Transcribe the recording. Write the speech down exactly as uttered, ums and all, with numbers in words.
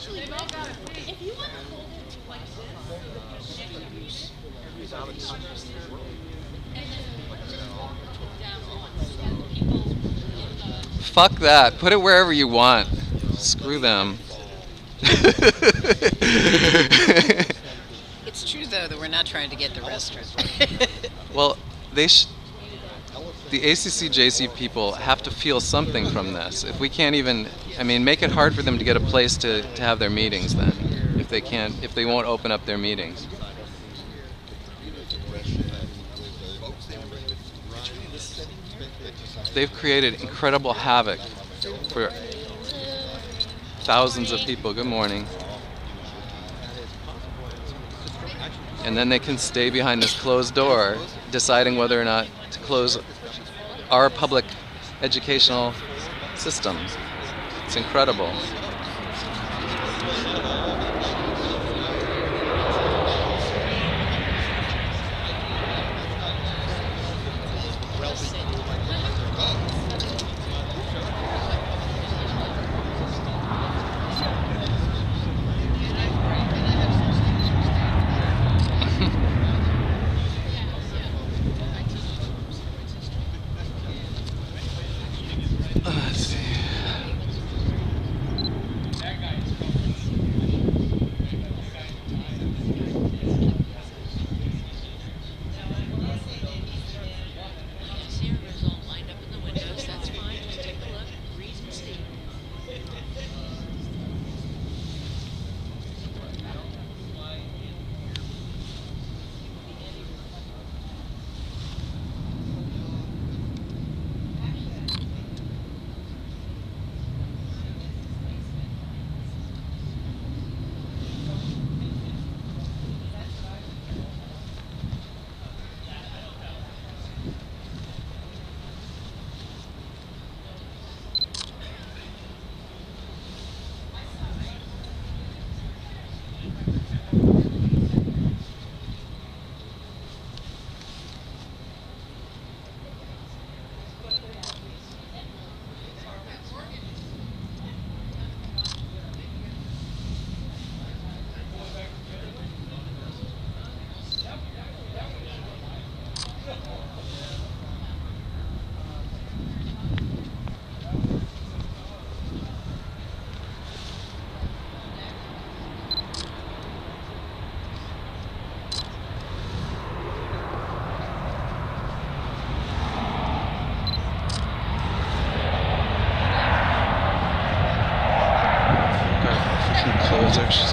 actually read it. If you want to hold it like this, so that you should read it, you should understand it. And then just walk it down once. And the people in the... Fuck that. Put it wherever you want. Screw them. It's true, though, that we're not trying to get the restaurants. Well, they sh the A C C J C people have to feel something from this. If we can't even, I mean, make it hard for them to get a place to, to have their meetings then, if they can't, if they won't open up their meetings. They've created incredible havoc for thousands of people. Good morning. And then they can stay behind this closed door, deciding whether or not to close our public educational system. It's incredible. Exercise.